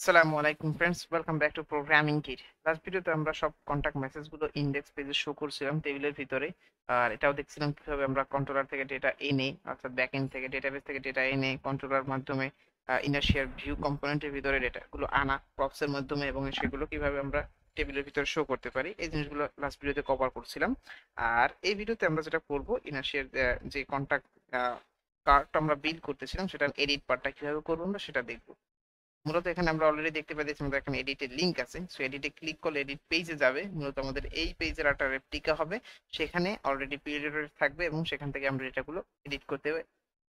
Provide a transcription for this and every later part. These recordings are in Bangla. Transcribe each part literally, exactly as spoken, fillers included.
আসসালামু আলাইকুম friends welcome back to programming kit. Last ভিডিওতে আমরা সব কন্টাক্ট মেসেজ গুলো ইনডেক্স পেজে শো করছিলাম টেবিলের ভিতরে, আর এটাও দেখছিলাম কিভাবে আমরা কন্ট্রোলার থেকে ডেটা এনে অর্থাৎ ব্যাকএন্ড থেকে ডেটাবেস থেকে ডেটা এনে কন্ট্রোলার মাধ্যমে ইনারশিয়ার ভিউ কম্পোনেন্টের ভিতরে ডেটা গুলো আনা প্রপস এর মাধ্যমে এবং সেগুলো কিভাবে আমরা টেবিলের ভিতরে শো করতে পারি এই জিনিসগুলো লাস্ট ভিডিওতে কভার করছিলাম। আর এই ভিডিওতে আমরা যেটা করব ইনারশিয়ার যে কন্টাক্ট কার্ট আমরা বিল্ড করতেছিলাম সেটা এডিট পার্টটা কিভাবে করব আমরা সেটা দেখব। মূলত এখানে আমরা অলরেডি দেখতে পাচ্ছি আমাদের এখানে এডিটের লিঙ্ক আছে, সো এডিটে ক্লিক করলে এডিট পেজে যাবে। মূলত আমাদের এই পেজের একটা রেপ্লিকা হবে, সেখানে অলরেডি পিডিএফ থাকবে এবং সেখান থেকে আমরা এটাগুলো এডিট করতে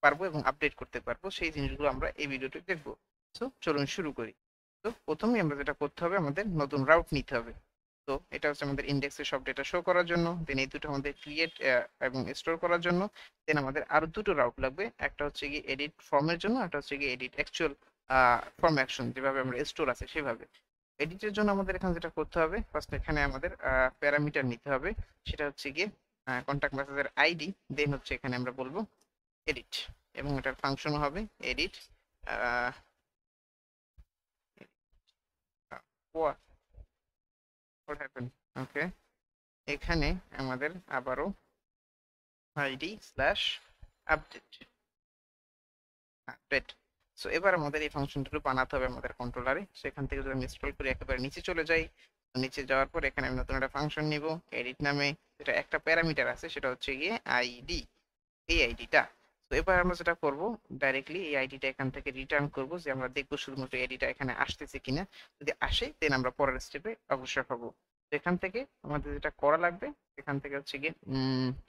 পারবো এবং আপডেট করতে পারবো। সেই জিনিসগুলো আমরা এই ভিডিওতে দেখবো, সো চলুন শুরু করি। তো প্রথমে আমরা যেটা করতে হবে আমাদের নতুন রাউট নিতে হবে। তো এটা হচ্ছে আমাদের ইন্ডেক্সের সব ডেটা শো করার জন্য, দেন এই দুটো আমাদের ক্রিয়েট এবং স্টোর করার জন্য। দেন আমাদের আরো দুটো রাউট লাগবে, একটা হচ্ছে কি এডিট ফর্মের জন্য, একটা হচ্ছে কি এডিট অ্যাকচুয়াল ফর্ম অ্যাকশন যেভাবে আমরা স্টোর আছে সেভাবে। এডিটের জন্য আমাদের এখানে যেটা করতে হবে ফার্স্ট এখানে আমাদের প্যারামিটার নিতে হবে, সেটা হচ্ছে গিয়ে কন্টাক্ট মেসেজের আইডি। দেন হচ্ছে এখানে আমরা বলবো এডিট এবং এটার ফাংশন হবে এডিট ওকে। এখানে আমাদের আবারও ID slash update update so এবার আমাদের এই ফাংশনগুলো বানাতে হবে আমাদের কন্ট্রোলারে। সেখান থেকে যদি আমি স্ক্রল করে একেবারে নিচে চলে যাই, নিচে যাওয়ার পর এখানে আমি নতুন একটা ফাংশন নিব এডিট নামে, এটা একটা প্যারামিটার আছে সেটা হচ্ছে গিয়ে আইডি, এই আইডিটা। তো এবার আমরা যেটা করব ডাইরেক্টলি এই আইডিটা এখান থেকে রিটার্ন করব, যে আমরা দেখবো শুধুমাত্র আইডিটা এখানে আসতেছে কিনা। যদি আসে দেন আমরা পরের স্টেপে অগ্রসর হব। এখান থেকে আমাদের যেটা করা লাগবে এখান থেকে হচ্ছে গিয়ে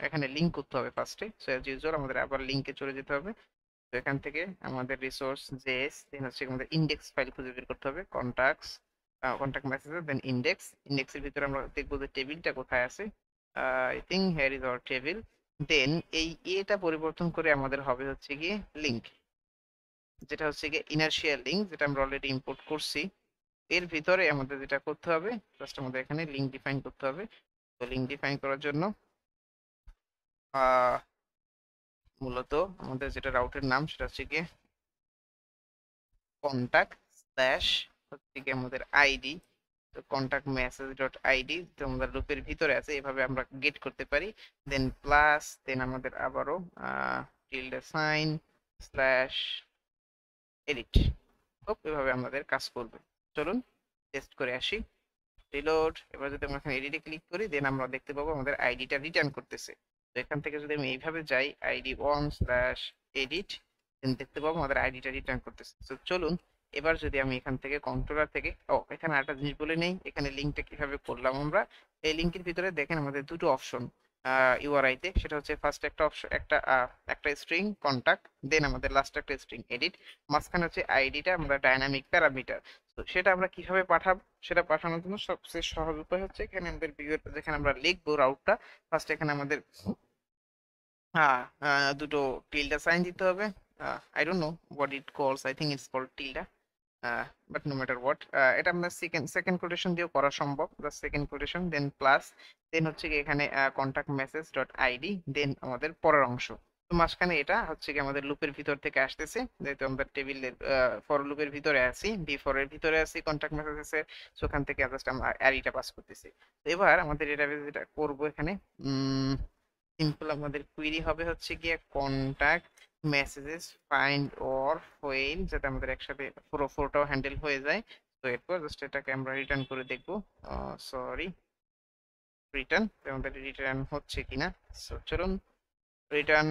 এখানে লিঙ্ক করতে হবে ফার্স্টে, সো অ্যাজ ইউজুয়াল আমাদের আবার লিঙ্কে চলে যেতে হবে। তো এখান থেকে আমাদের রিসোর্স জেএস, দেন হচ্ছে আমাদের ইন্ডেক্স ফাইল খুঁজে বের করতে হবে, contacts contact messages, then index. ইন্ডেক্সের ভিতরে আমরা দেখবো যে টেবিলটা কোথায় আছে, I think here is our table. Then এই এটা পরিবর্তন করে আমাদের হবে হচ্ছে গিয়ে লিঙ্ক, যেটা হচ্ছে গিয়ে ইনারশিয়া লিঙ্ক যেটা আমরা অলরেডি ইম্পোর্ট করছি। এর ভিতরে আমাদের যেটা করতে হবে জাস্ট আমাদের এখানে লিঙ্ক ডিফাইন করতে হবে। তো লিঙ্ক ডিফাইন করার জন্য মূলত আমাদের যেটা রাউটের নাম সেটা হচ্ছে গিয়ে কন্টাক্ট স্ল্যাশ হচ্ছে গিয়ে আমাদের আইডি, তো কন্টাক্ট মেসেজ ডট আইডি তো আমাদের লুপের ভিতরে আছে, এভাবে আমরা গেট করতে পারি। দেন প্লাস, দেন আমাদের আবারও টিল্ডে সাইন স্ল্যাশ এডিট, এভাবে আমাদের কাজ করবে। চলুন টেস্ট করে আসি, রিলোড। এবার যদি আমরা এখানে এডিটে ক্লিক করি দেন আমরা দেখতে পাবো আমাদের আইডিটা রিটার্ন করতেছে। এখান থেকে যদি আমি এইভাবে যাই আইডি ওয়ান স্ল্যাশ এডিট দেখতে পাবো আমাদের আইডিটা রিটার্ন করতেছে। তো চলুন এবার যদি আমি এখান থেকে কন্ট্রোলার থেকে ও এখানে একটা জিনিস বলে নেই, এখানে লিঙ্কটা কিভাবে করলাম আমরা। এই লিঙ্কের ভিতরে দেখেন আমাদের দুটো অপশন ইউআরআইতে, সেটা হচ্ছে ফার্স্ট একটা অপশন একটা একটা স্ট্রিং কন্টাক্ট, দেন আমাদের লাস্ট একটা স্ট্রিং এডিট, মাঝখানে হচ্ছে আইডিটা আমরা ডাইনামিক প্যারামিটার। তো সেটা আমরা কিভাবে পাঠাবো, সেটা পাঠানোর জন্য সবচেয়ে সহজ উপায় হচ্ছে এখানে আমাদের যেখানে আমরা লিখবো রাউটটা ফার্স্ট এখানে আমাদের হ্যাঁ দুটো টিল্ডা সাইন দিতে হবে। I don't know what it calls, I think it's call tilde but no matter what. এটা আমরা সেকেন্ড সেকেন্ড কোটেশন দিয়েও করা সম্ভব, just second quotation. Then plus, then হচ্ছে কি এখানে contact message dot ID, then আমাদের পরের অংশ। তো মাঝখানে এটা হচ্ছে কি আমাদের লুপের ভিতর থেকে আসতেছে, যেহেতু আমরা টেবিলের ফর লুপের ভিতরে আছি, বিফোরের ভিতরে আছি কন্টাক্ট মেসেজেসের, সেখান থেকে জাস্ট আমরা আইডিটা পাস করতেছি। তো এবার আমাদের এটা যেটা করবো এখানে সিম্পল আমাদের কুইরি হবে হচ্ছে গিয়ে contact messages find or fail, যাতে আমাদের একসাথে পুরো ফোরটাও হ্যান্ডেল হয়ে যায়। তো এরপর জাস্ট এটাকে আমরা রিটার্ন করে দেখবো, সরি রিটার্ন আমাদের রিটার্ন হচ্ছে কিনা। সো চলুন রিটার্ন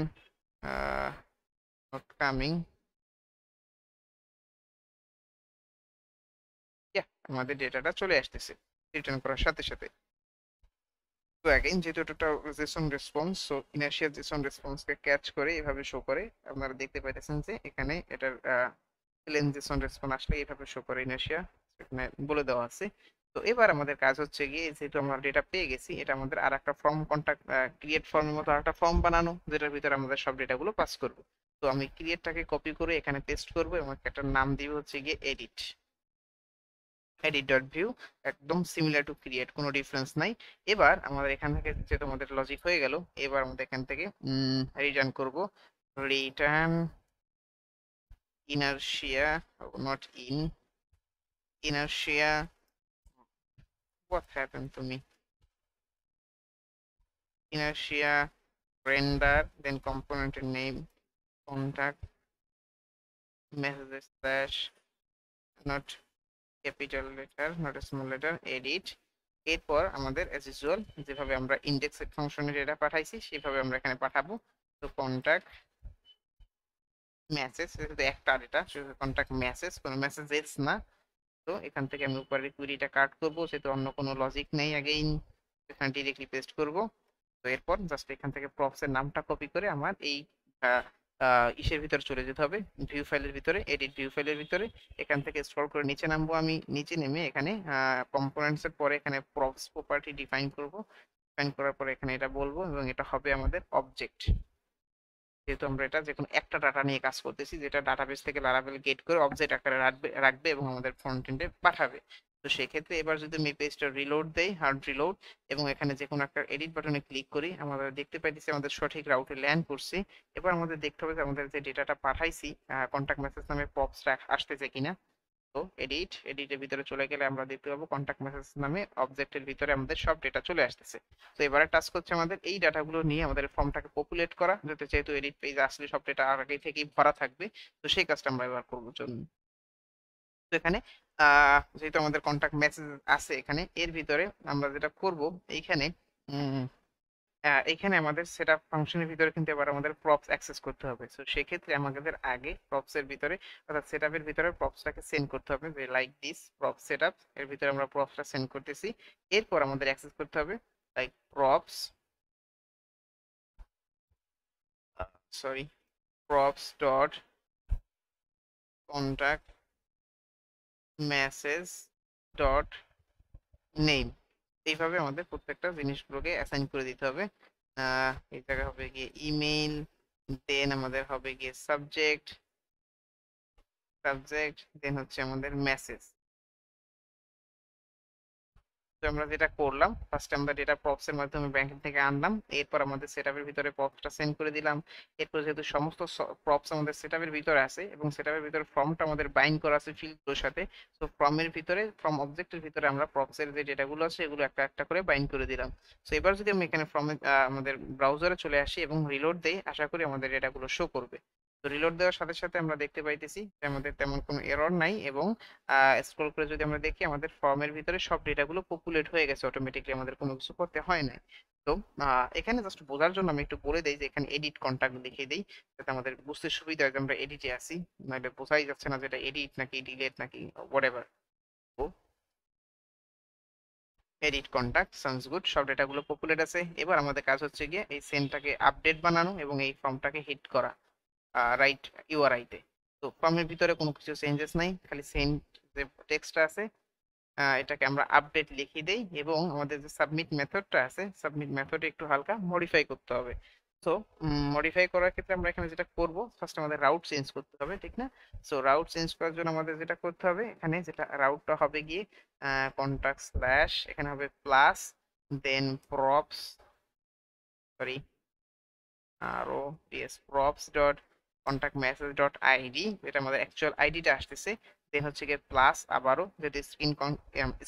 নট কামিং, আমাদের ডেটাটা চলে আসতেছে রিটার্ন করার সাথে সাথে। তো অ্যাগেইন যেহেতু এটা জেসন রেসপন্স, সো ইনারশিয়ার জেসন রেসপন্সকে ক্যাচ করে এভাবে শো করে। আপনারা দেখতে পাইতেছেন যে এখানে এটার প্লেন জেসন রেসপন্স আসলে এভাবে শো করে ইনারশিয়া, এখানে বলে দেওয়া আছে। তো এবার আমাদের কাজ হচ্ছে গিয়ে যেহেতু আমরা ডেটা পেয়ে গেছি, এটা আমাদের আর একটা ফর্ম কন্টাক্ট ক্রিয়েট ফর্মের মতো আর একটা ফর্ম বানানো, যেটার ভিতরে আমাদের সব ডেটাগুলো পাস করবো। তো আমি ক্রিয়েটটাকে কপি করে এখানে পেস্ট করবো এবং একটা নাম দিব হচ্ছে গিয়ে এডিট, এডিট ডট ভিউ, একদম সিমিলার টু ক্রিয়েট, কোনো ডিফারেন্স নাই। এবার আমাদের এখান থেকে যেহেতু আমাদের লজিক হয়ে গেল, এবার আমাদের এখান থেকে রিটার্ন করব return Inertia not in Inertia. What happened to me? Inertia render, then component name, contact, message slash, not capital letter, not a small letter, edit. এরপর আমাদের as usual যেভাবে আমরা index ফাংশনে ডেটা পাঠাইছি সেভাবে আমরা এখানে পাঠাবো। তো কন্টাক্ট মেসেজ, এটা একটা ডেটা, সেটা কন্টাক্ট মেসেজ, কোনো মেসেজেস না। তো এখান থেকে আমি উপরের কোয়েরিটা কাট করব, সেটা অন্য কোনো লজিক নেই। अगेन এখানে डायरेक्टली পেস্ট করব। তো এরপর জাস্ট এখান থেকে প্রপস এর নামটা কপি করে আমার এই ইসের ভিতর চলে যেতে হবে, ভিউ ফাইলের ভিতরে, এডিট ভিউ ফাইলের ভিতরে। এখান থেকে স্ক্রল করে নিচে নামবো, আমি নিচে নেমে এখানে কম্পোনেন্টস এর পরে এখানে প্রপস প্রপার্টি ডিফাইন করব। ডিফাইন করার পরে এখানে এটা বলবো এবং এটা হবে আমাদের অবজেক্ট। যেহেতু আমরা এটা যে কোনো একটা ডাটা নিয়ে কাজ করতেছি, যেটা ডাটাবেস থেকে লারাভেল গেট করে অবজেক্ট আকারে রাখবে রাখবে এবং আমাদের ফ্রন্ট এন্ডে পাঠাবে। তো সেক্ষেত্রে এবার যদি আমি পেজটা রিলোড দেই, হার্ড রিলোড, এবং এখানে যে কোনো একটা এডিট বাটনে ক্লিক করি, আমরা দেখতে পাইতেছি আমাদের সঠিক রাউটে ল্যান্ড করছি। এবার আমাদের দেখতে হবে যে আমাদের যে ডেটাটা পাঠাইছি কন্টাক্ট মেসেজ নামে পপসটা আসতেছে কিনা। তো এডিট এডিটের ভিতরে চলে গেলে আমরা দেখতে পাবো কন্টাক্ট মেসেজ নামে অবজেক্টের ভিতরে আমাদের সব ডেটা চলে আসতেছে। তো এবারে টাস্ক হচ্ছে আমাদের এই ডাটাগুলো নিয়ে আমাদের ফর্মটাকে পপুলেট করা, যাতে যেহেতু এডিট পেজ আসলে সব ডেটা আগে থেকেই ভরা থাকবে। তো সেই কাজটা আমরা এবার করবো জন্য। তো এখানে যেহেতু আমাদের কন্টাক্ট মেসেজ আছে, এখানে এর ভিতরে আমরা যেটা করব, এইখানে এইখানে আমাদের সেটআপ ফাংশনের ভিতরে কিন্তু এবার আমাদের প্রপস অ্যাক্সেস করতে হবে। সো সেক্ষেত্রে আমাদের আগে প্রপস এর ভিতরে অর্থাৎ সেটআপের ভিতরে প্রপসটাকে সেন্ড করতে হবে, যে লাইক দিস প্রপস সেটআপ, এর ভিতরে আমরা প্রপসটা সেন্ড করতেছি। এরপর আমাদের অ্যাক্সেস করতে হবে like props sorry props dot contact message dot name. এইভাবে আমাদের প্রত্যেকটা জিনিসগুলোকে অ্যাসাইন করে দিতে হবে। এই জায়গা হবে গিয়ে ইমেইল, দেন আমাদের হবে গিয়ে সাবজেক্ট সাবজেক্ট দেন হচ্ছে আমাদের মেসেজ। তো আমরা যেটা করলাম, ফার্স্ট আমরা ডেটা প্রপস এর মাধ্যমে ব্যাংকিং থেকে আনলাম, এরপর আমাদের সেটআপের ভিতরে প্রপসটা সেন্ড করে দিলাম। এরপর যেহেতু সমস্ত প্রপস আমাদের সেটআপের ভিতরে আছে এবং সেটআপের ভিতরে ফর্মটা আমাদের বাইন্ড করা আছে ফিল্ডগুলোর সাথে, তো ফর্মের ভিতরে ফর্ম অবজেক্টের ভিতরে আমরা প্রপস এর যে ডেটাগুলো আছে এগুলো একটা একটা করে বাইন্ড করে দিলাম। তো এবার যদি আমি এখানে ফর্মে আমাদের ব্রাউজারে চলে আসি এবং রিলোড দেই, আশা করি আমাদের ডেটাগুলো শো করবে। তো রিলোড দেওয়ার সাথে সাথে আমরা দেখতে পাইতেছি যে আমাদের তেমন কোনো এরর নাই, এবং স্ক্রল করে যদি আমরা দেখি আমাদের ফর্মের ভিতরে সব ডেটাগুলো পপুলেট হয়ে গেছে অটোমেটিকলি, আমাদের কোনো কিছু করতে হয় না। তো এখানে জাস্ট বোঝার জন্য আমি একটু বলে দিই যে এখানে এডিট কন্টাক্ট লিখে দিই, যাতে আমাদের বুঝতে সুবিধা হয় যে আমরা এডিটে আসি, নাহলে বোঝাই যাচ্ছে না যে এটা এডিট নাকি ডিলেট নাকি whatever. Edit contact sounds good, সব ডেটাগুলো পপুলেট আছে। এবার আমাদের কাজ হচ্ছে গিয়ে এই সেন্ডটাকে আপডেট বানানো এবং এই ফর্মটাকে হিট করা রাইট ইউআরআইতে। তো ফর্মের ভিতরে কোনো কিছু চেঞ্জেস নাই, খালি সেন্ড যে টেক্সটটা আছে এটাকে আমরা আপডেট লিখে দেই, এবং আমাদের যে সাবমিট মেথডটা আছে সাবমিট মেথডে একটু হালকা মডিফাই করতে হবে। তো মডিফাই করার ক্ষেত্রে আমরা এখানে যেটা করব, ফার্স্ট আমাদের রাউট চেঞ্জ করতে হবে, ঠিক না? সো রাউট চেঞ্জ করার জন্য আমাদের যেটা করতে হবে, এখানে যেটা রাউটটা হবে গিয়ে কন্টাক্ট স্ল্যাশ, এখানে হবে প্লাস, দেন প্রপস সরি আরও PS props dot contact message dot ID, এটা আমাদের অ্যাকচুয়াল আইডিটা আসতেছে, দেন হচ্ছে গিয়ে প্লাস আবারও যেটা স্ট্রিং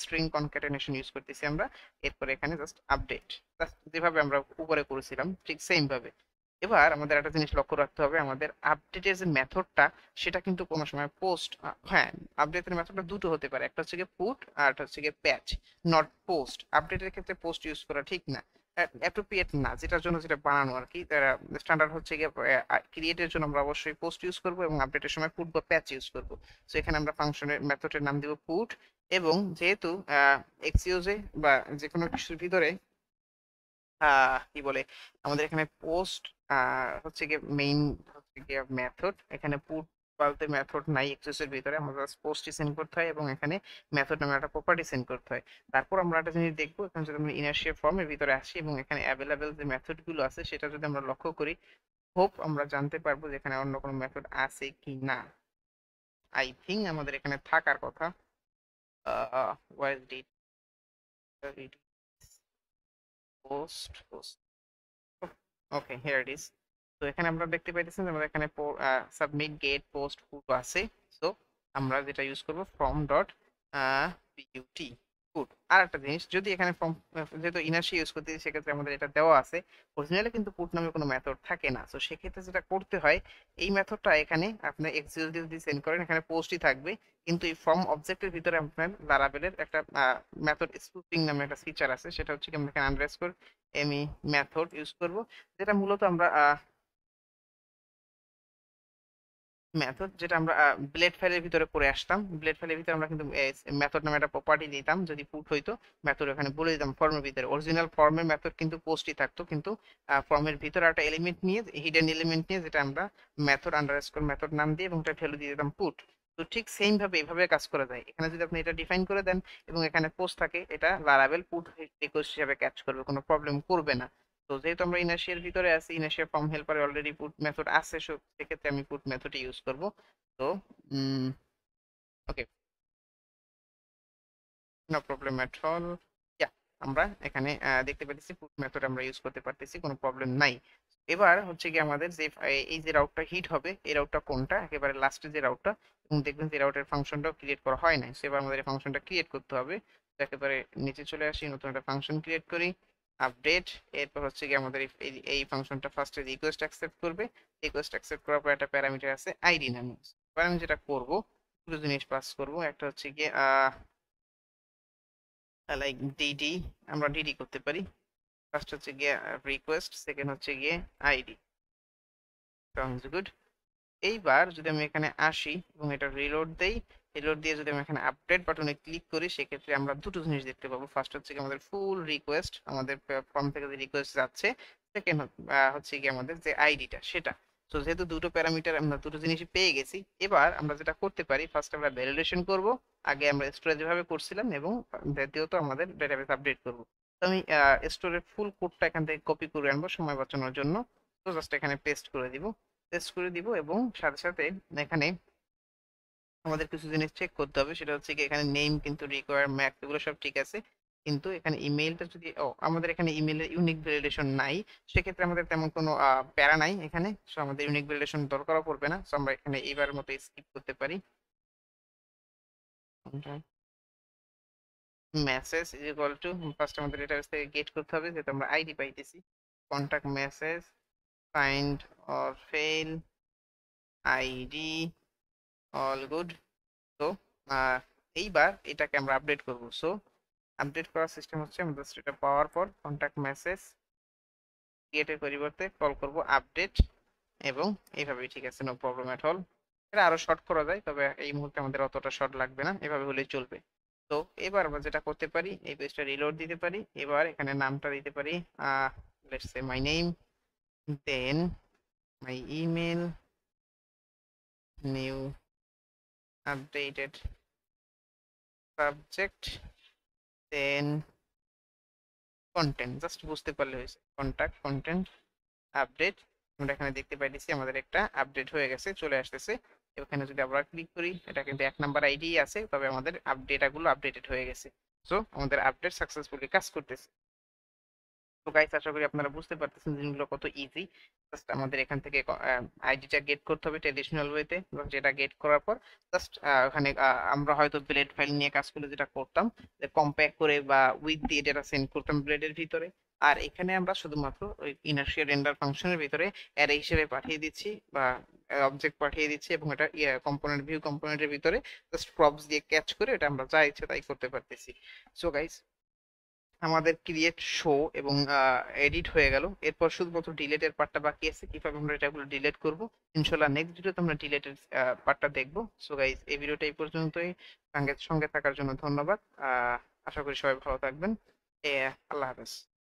স্ট্রিং কনক্যাটেনেশন ইউজ করতেছি আমরা। এরপরে এখানে জাস্ট আপডেট, যেভাবে আমরা উপরে করেছিলাম ঠিক সেমভাবে। এবার আমাদের একটা জিনিস লক্ষ্য রাখতে হবে, আমাদের আপডেটের যে মেথডটা সেটা কিন্তু কোনো সময় পোস্ট, হ্যাঁ আপডেটের মেথডটা দুটো হতে পারে, একটা হচ্ছে গিয়ে পুট আর একটা হচ্ছে গিয়ে প্যাচ, নট পোস্ট। আপডেটের ক্ষেত্রে পোস্ট ইউজ করা ঠিক না, অ্যাপ্রোপ্রিয়েট না, যেটার জন্য যেটা বানানো আর কি। তারা স্ট্যান্ডার্ড হচ্ছে গিয়ে ক্রিয়েটের জন্য আমরা অবশ্যই পোস্ট ইউজ করবো এবং আপডেটের সময় পুট বা প্যাচ ইউজ করবো। সো এখানে আমরা ফাংশনের মেথডের নাম দিব পুট, এবং যেহেতু এক্সিওজে বা যে কোনো কিছুর ভিতরে কি বলে আমাদের এখানে পোস্ট হচ্ছে গিয়ে মেইন হচ্ছে গিয়ে মেথড, এখানে পুট বলতে মেথড নাই এক্সিওজের ভিতরে, আমরা পোস্টই সেন্ড করতে হয় এবং এখানে মেথড নামে একটা প্রপার্টি সেন্ড করতে হয়। তারপর আমরা একটা জিনিস দেখবো, এখানে যদি আমরা ইনার্শিয়া ফর্মের ভিতরে আসি এবং এখানে অ্যাভেলেবেল যে মেথডগুলো আছে সেটা যদি আমরা লক্ষ্য করি, হোপ আমরা জানতে পারবো যে এখানে অন্য কোনো মেথড আছে কি না। আই থিঙ্ক আমাদের এখানে থাকার কথা, ওকে হিয়ার ইট ইজ। তো এখানে আমরা দেখতে পাইতেছেন আমাদের এখানে সাবমিট গেট পোস্ট পুট আছে। সো আমরা যেটা ইউজ করবো ফর্ম ডট বিউটি গুড। আর একটা জিনিস, যদি এখানে ফর্ম যেহেতু ইনার্শিয়া ইউজ করতে সেক্ষেত্রে আমাদের এটা দেওয়া আছে, অরিজিনালি কিন্তু পুট নামে কোনো মেথড থাকে না। সো সেক্ষেত্রে যেটা করতে হয়, এই মেথডটা এখানে আপনার এক্সিল যদি সেন্ড করেন এখানে পোস্টই থাকবে, কিন্তু এই ফর্ম অবজেক্টের ভিতরে আপনার লারাবেলের একটা মেথড স্পুফিং নামে একটা ফিচার আছে, সেটা হচ্ছে আমরা এখানে আন্ডারস্কোর এমই মেথড ইউজ করব, যেটা মূলত আমরা মেথড যেটা আমরা ব্লেড ফাইলের ভিতরে করে আসতাম, ব্লেড ফাইলের ভিতরে আমরা কিন্তু মেথড নামে একটা প্রপার্টি দিতাম, যদি পুট হইতো মেথড ওখানে বলে দিতাম ফর্মের ভিতরে। অরিজিনাল ফর্মের মেথড কিন্তু পোস্টই থাকতো, কিন্তু ফর্মের ভিতরে একটা এলিমেন্ট নিয়ে, হিডেন এলিমেন্ট নিয়ে, যেটা আমরা মেথড আন্ডারস্কোর মেথড নাম দিয়ে এবং ওটা ভ্যালু দিয়ে দিতাম পুট। তো ঠিক সেম ভাবে এইভাবে কাজ করা যায়। এখানে যদি আপনি এটা ডিফাইন করে দেন এবং এখানে পোস্ট থাকে, এটা লারাবেল পুট রিকোয়েস্ট হিসেবে ক্যাচ করবে, কোনো প্রবলেম করবে না। তো যেহেতু আমরা ইনার্শিয়ার ভিতরে আছি, ইনার্শিয়া ফর্ম হেল্পারে অলরেডি পুট মেথড আছে, সেক্ষেত্রে আমি পুট মেথডটি ইউজ করব। তো okay, no problem at all. Yeah, আমরা এখানে দেখতে পাচ্ছি পুট মেথড আমরা ইউজ করতে পারতেছি, কোনো প্রবলেম নাই। এবার হচ্ছে কি আমাদের যে এই যে রাউটটা হিট হবে, এই রাউটটা কোনটা, একেবারে লাস্টে যে রাউটটা, এবং দেখবেন যে রাউটের ফাংশনটাও ক্রিয়েট করা হয় নাই। সো এবার আমাদের এই ফাংশনটা ক্রিয়েট করতে হবে। একেবারে নিচে চলে আসি, নতুন একটা ফাংশন ক্রিয়েট করি, আপডেট। এরপর হচ্ছে কি আমাদের এই ফাংশনটা ফার্স্টে রিকোয়েস্ট অ্যাকসেপ্ট করবে, রিকোয়েস্ট অ্যাকসেপ্ট করার পর একটা প্যারামিটার আছে আইডি নামে। এবার আমি যেটা করবো, দুটো জিনিস পাস করবো, একটা হচ্ছে গিয়ে লাইক ডিডি, আমরা ডিডি করতে পারি। ফার্স্ট হচ্ছে গিয়ে রিকোয়েস্ট, সেকেন্ড হচ্ছে গিয়ে আইডি। Sounds good. এইবার যদি আমি এখানে আসি এবং এটা রিলোড দেই, রিলোড দিয়ে যদি আমি এখানে আপডেট বাটনে ক্লিক করি, সেক্ষেত্রে আমরা দুটো জিনিস দেখতে পাবো। ফার্স্ট হচ্ছে কি আমাদের ফুল রিকোয়েস্ট, আমাদের ফর্ম থেকে যে রিকোয়েস্ট যাচ্ছে, সেকেন্ড হচ্ছে কি আমাদের যে আইডিটা সেটা। তো যেহেতু দুটো প্যারামিটার আমরা দুটো জিনিসই পেয়ে গেছি, এবার আমরা যেটা করতে পারি, ফার্স্ট আমরা ভ্যালিডেশন করব, আগে আমরা স্টোরে যেভাবে করছিলাম, এবং দ্বিতীয়ত আমাদের ডেটাবেস আপডেট করব। তো আমি স্টোরের ফুল কোডটা এখান থেকে কপি করে আনবো সময় বাঁচানোর জন্য। তো জাস্ট এখানে পেস্ট করে দিব, পেস্ট করে দিব এবং সাথে সাথে এখানে আমাদের কিছু জিনিস চেক করতে হবে। সেটা হচ্ছে কি এখানে নেম কিন্তু রিকোয়ার ম্যাক্স এগুলো সব ঠিক আছে, কিন্তু এখানে ইমেলটা যদি, ও আমাদের এখানে ইমেলের ইউনিক ভ্যালিডেশন নাই, সেক্ষেত্রে আমাদের তেমন কোনো প্যারা নাই এখানে। সো আমাদের ইউনিক ভ্যালিডেশন দরকারও পড়বে না। সো আমরা এখানে এইবারের মতো স্কিপ করতে পারি। Message is equal to, first আমাদের ডেটাবেস থেকে গেট করতে হবে যেহেতু আমরা আইডি পাইতেছি, contact message, find or fail ID, all good. তো এইবার এটাকে আমরা আপডেট করব। সো আপডেট করার সিস্টেম হচ্ছে আমাদের সেটা পাওয়ার পর কন্ট্যাক্ট মেসেজ ক্রিয়েটের পরিবর্তে কল করব আপডেট, এবং এইভাবেই ঠিক আছে, নো প্রবলেম এট অল। এটা আরও শর্ট করা যায়, তবে এই মুহূর্তে আমাদের অতটা শর্ট লাগবে না, এভাবে হলেই চলবে। তো এবার আমরা যেটা করতে পারি, এই পেজটা রিলোড দিতে পারি। এবার এখানে নামটা দিতে পারি, let's say my name, then my email, new updated subject, then content, just বুঝতে পারলে হয়েছে, contact content update। আমরা এখানে দেখতে পাইতেছি আমাদের একটা আপডেট হয়ে গেছে, চলে আসতেছে। এখানে যদি আমরা ক্লিক করি, এটা কিন্তু এক নাম্বার আইডি আছে, তবে আমাদের আপডেটগুলো আপডেটেড হয়ে গেছে। সো আমাদের আপডেট সাকসেসফুলি কাজ করতেছে। তো গাইস, আশা করি আপনারা বুঝতে পারতেছেন জিনিসগুলো কত ইজি। জাস্ট আমাদের এখান থেকে আইডিটা গেট করতে হবে ট্রেডিশনাল ওয়েতে, যেটা গেট করার পর জাস্ট ওখানে আমরা হয়তো ব্লেড ফাইল নিয়ে কাজ করলে যেটা করতাম, কম্প্যাক্ট করে বা উইথ দিয়ে ডেটা সেন্ড করতাম ব্লেডের ভিতরে। আর এখানে আমরা শুধুমাত্র ওই ইনার্শিয়া রেন্ডার ফাংশনের ভিতরে অ্যারে হিসেবে পাঠিয়ে দিচ্ছি বা অবজেক্ট পাঠিয়ে দিচ্ছি, এবং এটা কম্পোনেন্ট ভিউ কম্পোনেন্টের ভিতরে জাস্ট প্রপস দিয়ে ক্যাচ করে এটা আমরা যা ইচ্ছে তাই করতে পারতেছি। সো গাইস, আমাদের ক্রিয়েট, শো এবং এডিট হয়ে গেল। এরপর শুধুমাত্র ডিলেটের পার্টটা বাকি আছে, কিভাবে আমরা এটাগুলো ডিলেট করবো ইনশাল্লাহ নেক্সট ভিডিওতে আমরা ডিলেটের পার্টটা দেখবো। সো গাইজ, এই ভিডিওটা এই পর্যন্তই। সঙ্গে সঙ্গে থাকার জন্য ধন্যবাদ। আশা করি সবাই ভালো থাকবেন। আল্লাহ হাফেজ।